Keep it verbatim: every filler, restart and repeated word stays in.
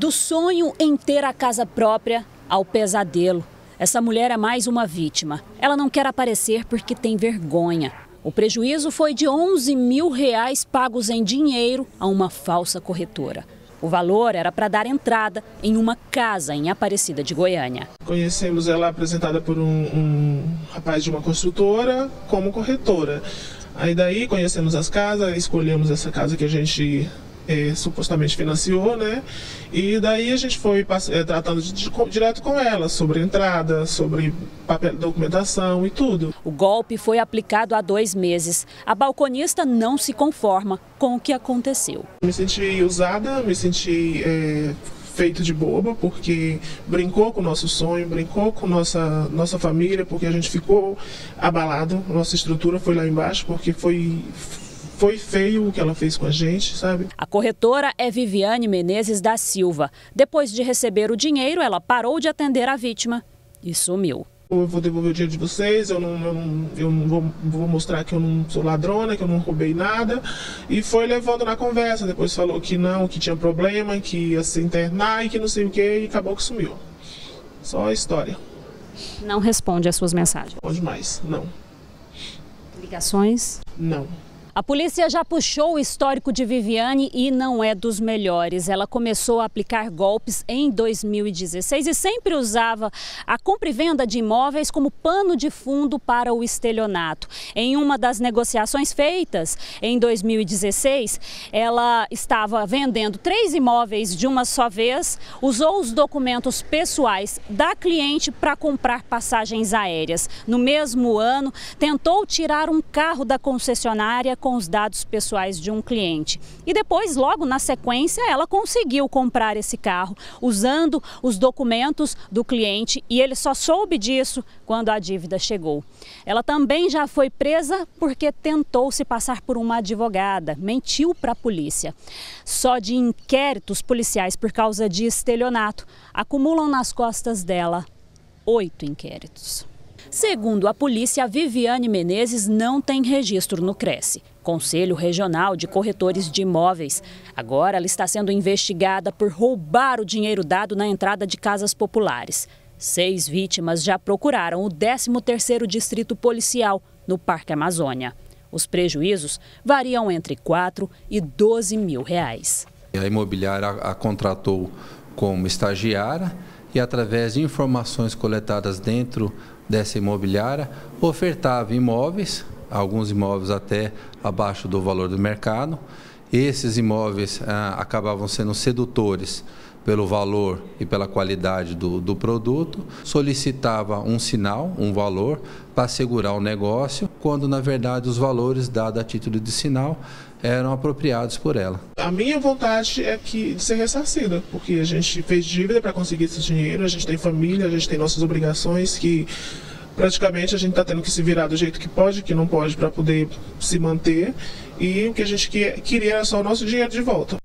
Do sonho em ter a casa própria ao pesadelo. Essa mulher é mais uma vítima. Ela não quer aparecer porque tem vergonha. O prejuízo foi de onze mil reais pagos em dinheiro a uma falsa corretora. O valor era para dar entrada em uma casa em Aparecida de Goiânia. Conhecemos ela apresentada por um, um rapaz de uma construtora como corretora. Aí daí conhecemos as casas, escolhemos essa casa que a gente é, supostamente financiou, né? E daí a gente foi é, tratando de, de, direto com ela sobre entrada, sobre papel, documentação e tudo. O golpe foi aplicado há dois meses. A balconista não se conforma com o que aconteceu. Me senti usada, me senti é, feito de boba, porque brincou com o nosso sonho, brincou com nossa nossa família, porque a gente ficou abalado, nossa estrutura foi lá embaixo, porque foi... Foi feio o que ela fez com a gente, sabe? A corretora é Viviane Menezes da Silva. Depois de receber o dinheiro, ela parou de atender a vítima e sumiu. Eu vou devolver o dinheiro de vocês, eu não, eu não, eu não vou, vou mostrar que eu não sou ladrona, que eu não roubei nada. E foi levando na conversa, depois falou que não, que tinha problema, que ia se internar e que não sei o que, e acabou que sumiu. Só a história. Não responde às suas mensagens? Não responde mais, não. Ligações? Não. A polícia já puxou o histórico de Viviane e não é dos melhores. Ela começou a aplicar golpes em dois mil e dezesseis e sempre usava a compra e venda de imóveis como pano de fundo para o estelionato. Em uma das negociações feitas em dois mil e dezesseis, ela estava vendendo três imóveis de uma só vez, usou os documentos pessoais da cliente para comprar passagens aéreas. No mesmo ano, tentou tirar um carro da concessionária com os dados pessoais de um cliente. E depois, logo na sequência, ela conseguiu comprar esse carro, usando os documentos do cliente, e ele só soube disso quando a dívida chegou. Ela também já foi presa porque tentou se passar por uma advogada, mentiu para a polícia. Só de inquéritos policiais por causa de estelionato, acumulam nas costas dela oito inquéritos. Segundo a polícia, a Viviane Menezes não tem registro no CRECI, Conselho Regional de Corretores de Imóveis. Agora ela está sendo investigada por roubar o dinheiro dado na entrada de casas populares. Seis vítimas já procuraram o décimo terceiro Distrito Policial no Parque Amazônia. Os prejuízos variam entre quatro e doze mil reais. A imobiliária a contratou como estagiária e, através de informações coletadas dentro dessa imobiliária, ofertava imóveis, alguns imóveis até abaixo do valor do mercado. Esses imóveis ah, acabavam sendo sedutores pelo valor e pela qualidade do, do produto, solicitava um sinal, um valor, para assegurar o negócio, quando na verdade os valores dados a título de sinal eram apropriados por ela. A minha vontade é que, de ser ressarcida, porque a gente fez dívida para conseguir esse dinheiro, a gente tem família, a gente tem nossas obrigações que... Praticamente a gente está tendo que se virar do jeito que pode, que não pode, para poder se manter, e o que a gente queria era só o nosso dinheiro de volta.